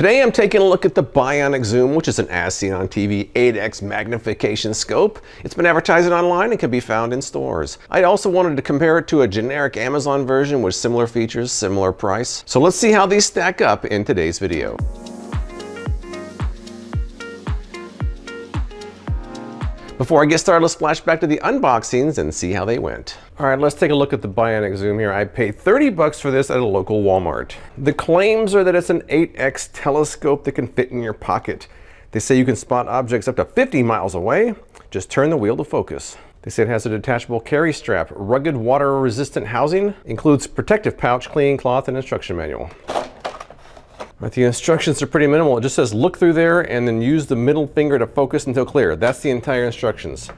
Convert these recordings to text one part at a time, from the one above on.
Today I'm taking a look at the Bionic Zoom, which is an As Seen on TV 8x magnification scope. It's been advertised online and can be found in stores. I also wanted to compare it to a generic Amazon version with similar features, similar price. So let's see how these stack up in today's video. Before I get started, let's flash back to the unboxings and see how they went. All right, let's take a look at the Bionic Zoom here. I paid $30 for this at a local Walmart. The claims are that it's an 8x telescope that can fit in your pocket. They say you can spot objects up to 50 miles away. Just turn the wheel to focus. They say it has a detachable carry strap, rugged water-resistant housing, includes protective pouch, cleaning cloth, and instruction manual. But the instructions are pretty minimal. It just says look through there and then use the middle finger to focus until clear. That's the entire instructions.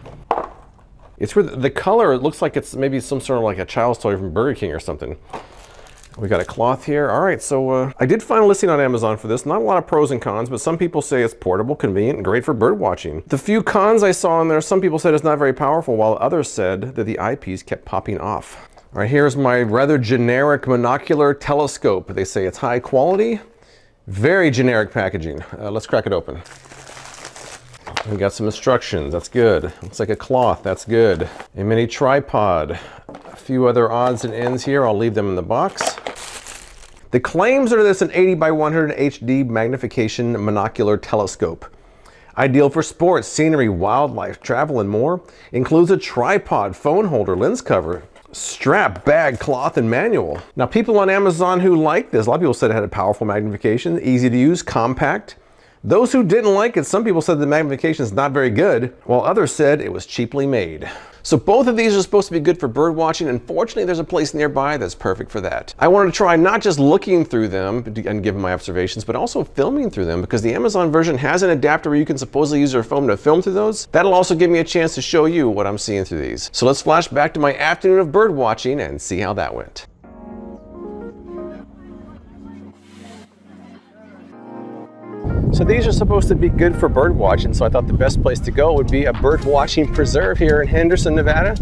It's weird. The color, it looks like it's maybe some sort of like a child's toy from Burger King or something. We got a cloth here. All right, so I did find a listing on Amazon for this. Not a lot of pros and cons, but some people say it's portable, convenient, and great for bird watching. The few cons I saw in there, some people said it's not very powerful, while others said that the eyepiece kept popping off. All right, here's my rather generic monocular telescope. They say it's high quality. Very generic packaging. Let's crack it open. We got some instructions. That's good. Looks like a cloth. That's good. A mini tripod. A few other odds and ends here. I'll leave them in the box. The claims are this an 80 by 100 HD magnification monocular telescope. Ideal for sports, scenery, wildlife, travel, and more. Includes a tripod, phone holder, lens cover, strap, bag, cloth, and manual. Now, people on Amazon who liked this, a lot of people said it had a powerful magnification, easy to use, compact. Those who didn't like it, some people said the magnification is not very good, while others said it was cheaply made. So both of these are supposed to be good for bird watching, and fortunately there's a place nearby that's perfect for that. I wanted to try not just looking through them and giving my observations, but also filming through them, because the Amazon version has an adapter where you can supposedly use your phone to film through those. That'll also give me a chance to show you what I'm seeing through these. So let's flash back to my afternoon of bird watching and see how that went. So these are supposed to be good for bird watching, so I thought the best place to go would be a bird watching preserve here in Henderson, Nevada.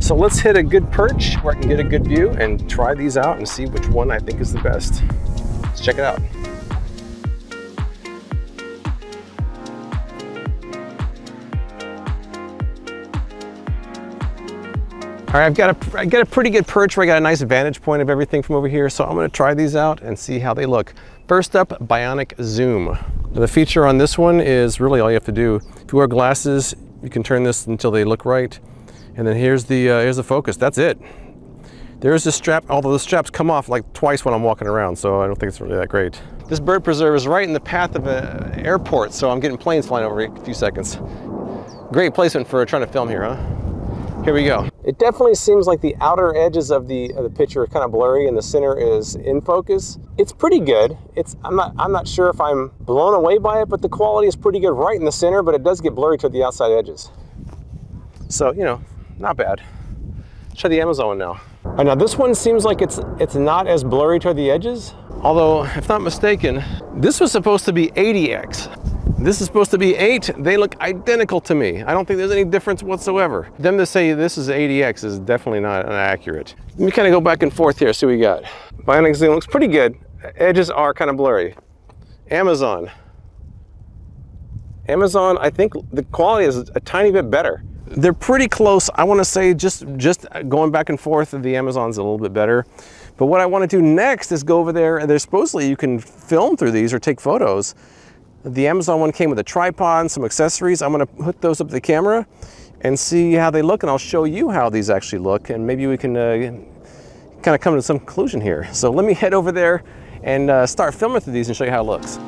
So let's hit a good perch where I can get a good view and try these out and see which one I think is the best. Let's check it out. All right, I got a pretty good perch where I got a nice vantage point of everything from over here, so I'm gonna try these out and see how they look. First up, Bionic Zoom. The feature on this one is really all you have to do. If you wear glasses, you can turn this until they look right. And then here's the focus, that's it. There's the strap, although the straps come off like twice when I'm walking around, so I don't think it's really that great. This bird preserve is right in the path of an airport, so I'm getting planes flying over in a few seconds. Great placement for trying to film here, huh? Here we go. It definitely seems like the outer edges of the picture are kind of blurry and the center is in focus. It's pretty good. I'm not sure if I'm blown away by it, but the quality is pretty good right in the center, but it does get blurry toward the outside edges. So, you know, not bad. Let's try the Amazon one now. All right, now this one seems like it's not as blurry toward the edges. Although, if not mistaken, this was supposed to be 80x. This is supposed to be 8. They look identical to me. I don't think there's any difference whatsoever. Them to say this is 80x is definitely not accurate. Let me kind of go back and forth here, see what we got. Bionic Zoom looks pretty good. Edges are kind of blurry. Amazon, I think the quality is a tiny bit better. They're pretty close. I want to say just going back and forth, the Amazon's a little bit better. But what I want to do next is go over there, and there's supposedly you can film through these or take photos. The Amazon one came with a tripod and some accessories. I'm gonna hook those up to the camera and see how they look, and I'll show you how these actually look, and maybe we can kind of come to some conclusion here. So let me head over there and start filming through these and show you how it looks.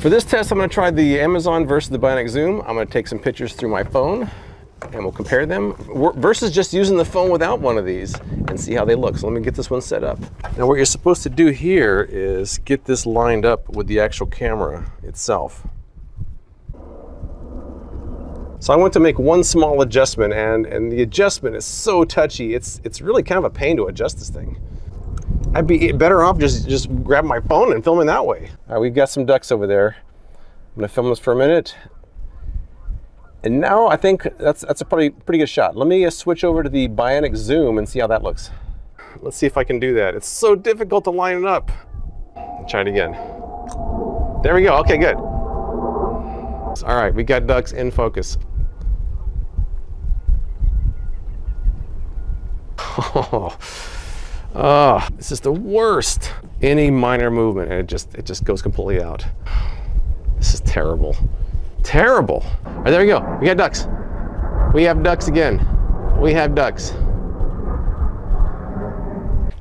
For this test, I'm gonna try the Amazon versus the Bionic Zoom. I'm gonna take some pictures through my phone and we'll compare them versus just using the phone without one of these and see how they look. So let me get this one set up. Now what you're supposed to do here is get this lined up with the actual camera itself. So I went to make one small adjustment, and the adjustment is so touchy. It's really kind of a pain to adjust this thing. I'd be better off just grabbing my phone and filming that way. All right, we've got some ducks over there. I'm gonna film this for a minute. And now I think that's a pretty good shot. Let me switch over to the Bionic Zoom and see how that looks. Let's see if I can do that. It's so difficult to line it up. Try it again. There we go. Okay, good. All right, we got ducks in focus. Oh, this is the worst. Any minor movement and it just goes completely out. This is terrible. Terrible. All right, there we go. We got ducks. We have ducks again. We have ducks.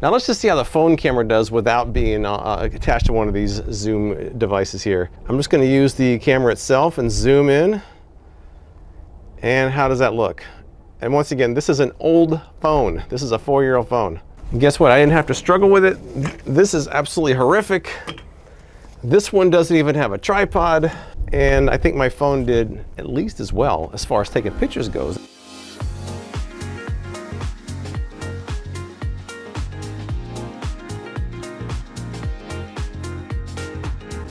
Now let's just see how the phone camera does without being attached to one of these zoom devices here. I'm just going to use the camera itself and zoom in. And how does that look? And once again, this is an old phone. This is a 4-year-old phone. And guess what? I didn't have to struggle with it. This is absolutely horrific. This one doesn't even have a tripod. And I think my phone did at least as well as far as taking pictures goes.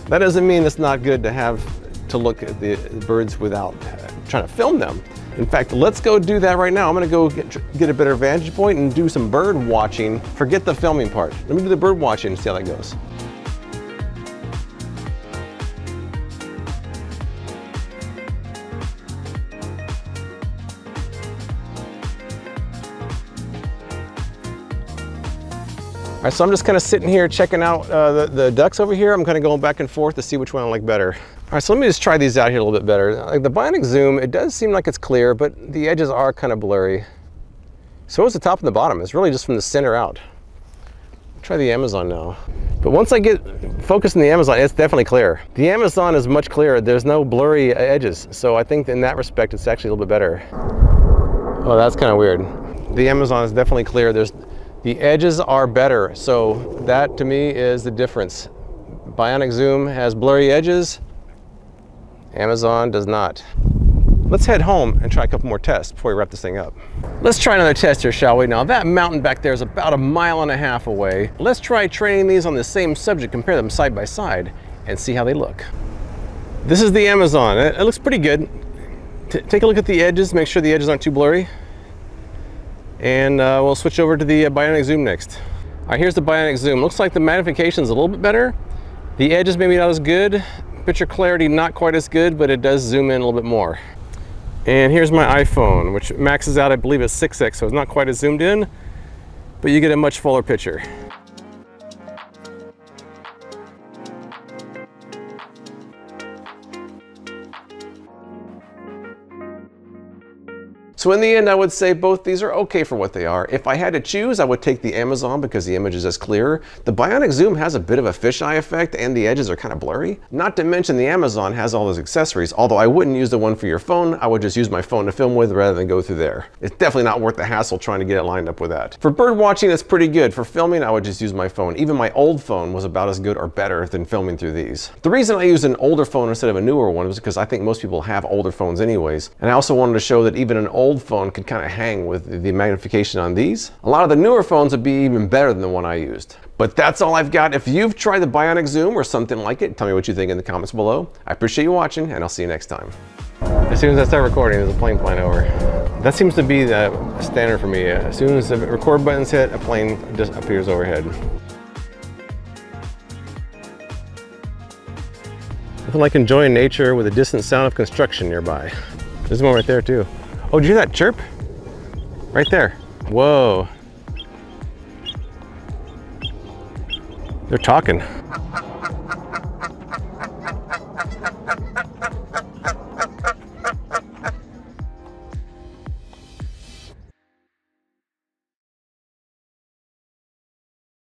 That doesn't mean it's not good to have to look at the birds without trying to film them. In fact, let's go do that right now. I'm gonna go get a better vantage point and do some bird watching. Forget the filming part. Let me do the bird watching and see how that goes. All right, so I'm just kind of sitting here checking out the ducks over here. I'm kind of going back and forth to see which one I like better. All right, so let me just try these out here a little bit better. Like the Bionic Zoom, it does seem like it's clear, but the edges are kind of blurry. So it's the top and the bottom. It's really just from the center out. I'll try the Amazon now. But once I get focused on the Amazon, it's definitely clear. The Amazon is much clearer. There's no blurry edges. So I think in that respect, it's actually a little bit better. Oh, that's kind of weird. The Amazon is definitely clear. The edges are better, so that to me is the difference. Bionic Zoom has blurry edges, Amazon does not. Let's head home and try a couple more tests before we wrap this thing up. Let's try another test here, shall we? Now that mountain back there is about 1.5 miles away. Let's try training these on the same subject, compare them side by side, and see how they look. This is the Amazon. It looks pretty good. Take a look at the edges, make sure the edges aren't too blurry. And we'll switch over to the Bionic Zoom next. All right, here's the Bionic Zoom. Looks like the magnification's a little bit better. The edges maybe not as good. Picture clarity not quite as good, but it does zoom in a little bit more. And here's my iPhone, which maxes out, I believe, at 6x, so it's not quite as zoomed in, but you get a much fuller picture. So in the end, I would say both these are okay for what they are. If I had to choose, I would take the Amazon because the image is just clearer. The Bionic Zoom has a bit of a fisheye effect and the edges are kind of blurry. Not to mention the Amazon has all those accessories, although I wouldn't use the one for your phone. I would just use my phone to film with rather than go through there. It's definitely not worth the hassle trying to get it lined up with that. For bird watching, it's pretty good. For filming, I would just use my phone. Even my old phone was about as good or better than filming through these. The reason I used an older phone instead of a newer one was because I think most people have older phones anyways. And I also wanted to show that even an old phone could kind of hang with the magnification on these. A lot of the newer phones would be even better than the one I used. But that's all I've got. If you've tried the Bionic Zoom or something like it, tell me what you think in the comments below. I appreciate you watching and I'll see you next time. As soon as I start recording, there's a plane flying over. That seems to be the standard for me. As soon as the record button's hit, a plane just appears overhead. Nothing like enjoying nature with a distant sound of construction nearby. There's one right there too. Oh, did you hear that chirp? Right there. Whoa. They're talking.